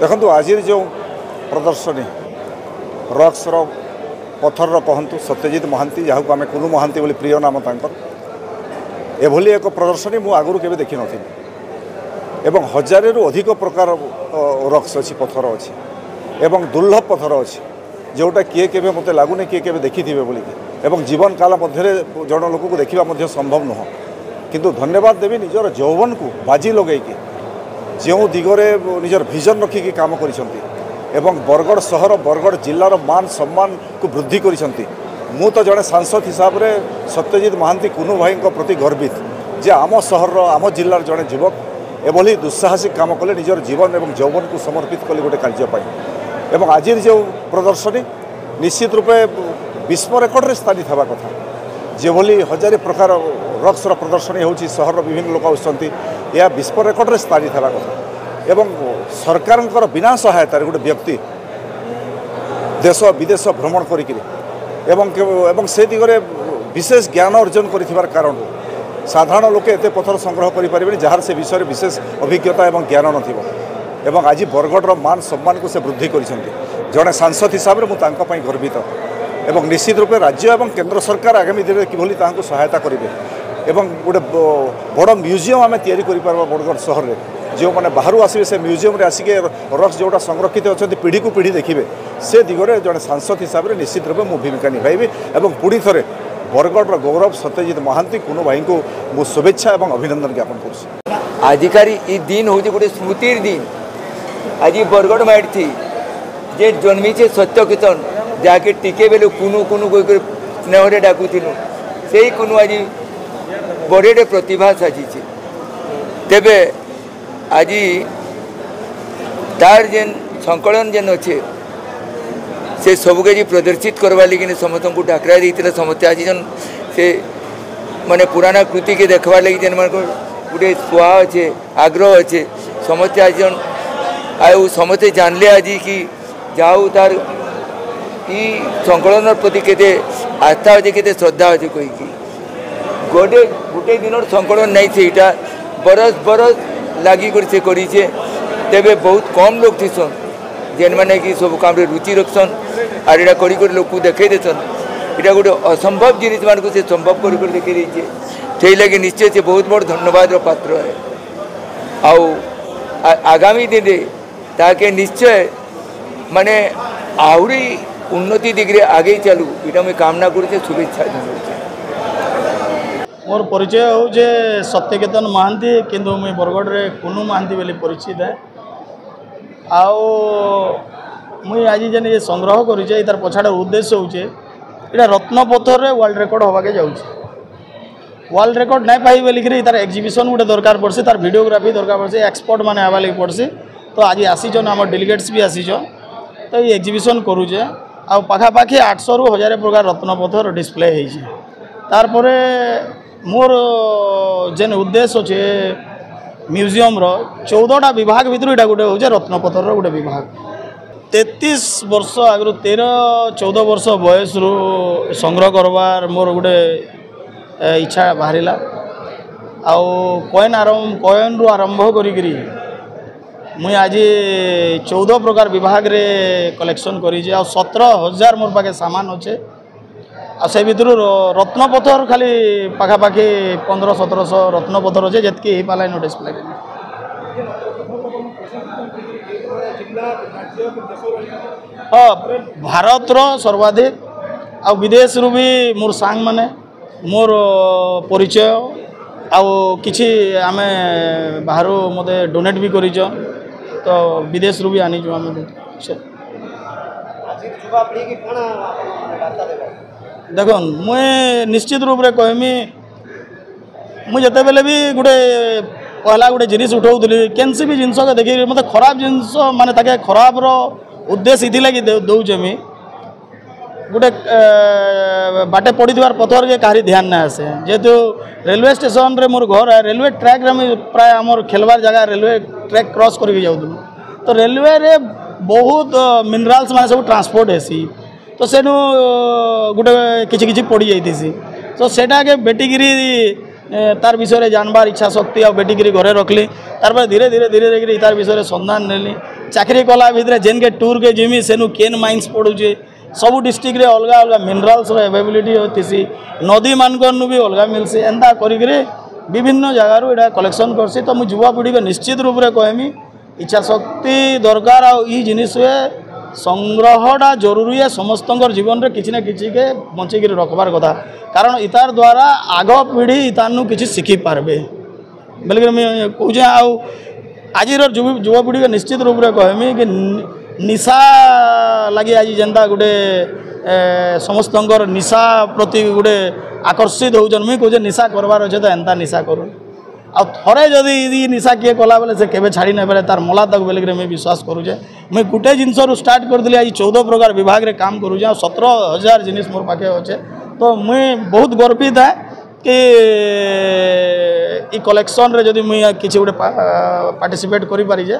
देखो आज जो प्रदर्शनी रक्सर पथर कहतु सत्यजित महांती जहाँ आम कुलु महांती बोली प्रिय नाम तांकर एभली एक प्रदर्शनी मु आगुरु केबे देखि नथिनि एवं हजारे रु अधिक प्रकार रक्स अच्छी पथर अच्छी एवं दुर्लभ पथर अच्छी जोटा किए के मत लगुनि किए के देखी थे बोल एवं जीवन काल मध्य जन लोक को देखा संभव नुह किंतु धन्यवाद देवी निजर जौवन को बाजी लगे जो दिगरे निजर भिजन रखिकी काम कर बरगढ़ सहर बरगढ़ जिलार मान सम्मान को वृद्धि करते मु तो जड़े सांसद हिसाब से सत्यजित महांती कुनु भाई प्रति गर्वित जे आम सहर आम जिलार जड़े युवक एभली दुस्साहसिक काम कले निजर जीवन एवं जौवन को समर्पित कले गोटे कार्यपाई एवं आज जो प्रदर्शनी निश्चित रूपे विश्व रेकर्ड स्थानी था कथा जेभली हजारे प्रकार रक्सर प्रदर्शनी होची सहर विभिन्न लोक आसती या विश्व रेकर्ड स्थानी था कथा एवं सरकार बिना सहायतार गोटे व्यक्ति देश विदेश भ्रमण कर से दिगरे विशेष ज्ञान अर्जन कर कारण साधारण लोके एते पथर संग्रह करि परिबे जार से विषय विशेष अभिज्ञता एवं ज्ञान नथिबो एवं आज बरगढ़र मान सम्मान को से वृद्धि करिसेंती जड़े सांसद हिसाब से मुझे पाई गर्वित एवं निश्चित रूपे राज्य एवं केंद्र सरकार आगामी दिन में किभली तांको सहायता करिबे एवं गोटे बड़ म्यूजियम आम तैयारी करि परबा बरगढ़ सहर में जो माने बाहर आसिबे से म्यूजियम रे आसिके रक्स जोटा संरक्षित अछि पीढ़ी को पीढ़ी देखिबे से दिगरे जड़े सांसद हिसाब से निश्चित रूपे मु भूमिका निभाइबी एवं पुणी थरे बरगढ़र गौरव सत्यजित महांती कुनु भाई को मो शुभेच्छा एवं अभिनंदन ज्ञापन कर आजिकारी ये दिन हूँ गोटे स्मृतिर दिन आज बरगढ़ माइट थी जे जन्मीचे सत्य कीर्तन जहाँकि टीके बेलू कुनु कुनु कोई स्नेहरे डाकुलू से कुनु आज बड़े प्रतिभा साजी तेबे आज तार जेन संकलन जेन अच्छे से सबके प्रदर्शित करवा लगे समस्त को डाकरा देते समस्ते आज जन से माने पुराना कृति के देखबार लगी जेन मान गोटे सुहा अच्छे आग्रह अच्छे समस्ते आज जन आउ समस्ते जानले आज कि जाऊ तार ई संकलन प्रति के आस्था अच्छे के श्रद्धा अच्छे कहीकि गोटे गोटे दिन संकलन नहीं थे यहाँ बरस बरस लगी से करीचे तेबे बहुत कम लोग थीसन जेन मैंने कि सब काम रुचि रखसन आर एटा कर लोक देखे देसन यहाँ गोटे असंभव जिनिस मान को से संभव कर देखे देचे से लगे निश्चय से बहुत बड़ धन्यवाद पात्र है आउ आगामी दिन ताके निश्चय माने आहरी उन्नति दिग्रे आगे चलू यहाँ मुझे कामना करुचे शुभेच्छा जनाऊे मोर परिचय हूँ जे सत्यकेतन महांती किंतु मुई बरगढ़ कुनु महांती बोली परिचित है आओ मुई आज जेन ये संग्रह करुचे यार पछाड़ उद्देश्य होचे यहाँ रत्नपथर रे वर्ल्ड रेकर्ड होवाके जाऊँचे वर्ल्ड रेकर्ड नहीं पाई बोलिक यार एक्जिबिशन गोटे दरकार पड़सी तार वीडियोग्राफी दरकार पड़सी एक्सपर्ट मैंने आवा लगे पड़सी तो आज आसीचन आम डेलीगेट्स भी आसीचन तो ये एक्जिबिशन करुचे आउ पाखापाखि 800 रु 1000 प्रकार रत्नपथर डिस्प्ले होइए तार परे मोर जेन उद्देश्य होचे म्यूजियम रो 14टा विभाग भितर यहाँ गोटे हूँ रत्नपथर रो गोटे विभाग 33 वर्ष आगु 13-14 वर्ष बयस रु संग्रह करवार मोर गोटे इच्छा बाहर आउ कॉइन रु आरंभ करी मुई आज 14 प्रकार विभाग रे कलेक्शन करीजे आ 17,000 मोर पाखे सामान अच्छे आ से भर रत्नपथर खाली पाखापाखि 1500-1700 रत्नपथर अच्छे जितकी हो पाला डिस्प्ले हाँ भारत रो सर्वाधिक आ विदेश रु भी मोर सांग माने मोर परिचय आउ किछि आमे बाहरो मते डोनेट भी करिजो तो विदेश रु भी आनी जो आमे देखन मुई निश्चित रूप से कहमी मुझे जिते बेले भी गोटे पहला गोटे जिनिस उठाऊली कैंसी भी जिनस के देखिए मतलब खराब जिनस माने ताके खराब रो उद्देश्य इति लगी दौचे मुई गोटे बाटे पड़ी थोड़ा पथर के कहीं ध्यान ना आसे जेहेतु रेलवे स्टेशन रे मोर घर है रेलवे ट्रैक रे प्राय आमर खेलवार जगह रेलवे ट्रैक क्रॉस करके जाऊँ तो रेलवे रे बहुत मिनरल्स माने सब ट्रांसपोर्ट हेसी तो सेनु गोटे कि पड़ जाइए तो सेटा के बेटिकी तार विषय जानबार इच्छा शक्ति आ बेटिकी घरे रखली तार पर धीरे धीरे तार विषय सन्धान नेली चाकरी कला भितर जेन के टूर के जिमी सेनु केन माइन्स पड़ूचे सबू डिस्ट्रिक्ट अलग अलग मिनरल्स एवेबिलिटी होती नदी मानू भी अलग मिलसी एंता कर विभिन्न जगार यहाँ कलेक्शन करसी। तो मुझे युवापीढ़ी को निश्चित रूप से कहमी इच्छा शक्ति दरकार आई जिनिस संग्रहटा जरूरी है समस्तंकर जीवन रे किसी ना किसी के बचिक रखबार कथा कारण इतार द्वारा आग पीढ़ी इतारनु किसी शिखी पार्बे बोलिक मुझे कहे आज युवपीढ़ी के निश्चित रूप से कहमी कि निशा लगे आज जेनता गोटे समस्तंकर निशा प्रति गोटे आकर्षित होजन मुई कहे निशा करवार अच्छे तो एंता निशा कर आ थरे जदि निशा किए कला बेले से केवे छाड़ी नहीं पारे तार मला तक बोलिक मुझे विश्वास करुचे। मुई गोटे जिनसू स्टार्ट करी आज 14 प्रकार विभाग रे काम करुचे आ 17,000 जिनिस मोर पाखे अच्छे। तो मुई बहुत गर्वित है कि कलेक्शन रे जदि मुई किसी गोटे पार्टिसिपेट कर पारिजे।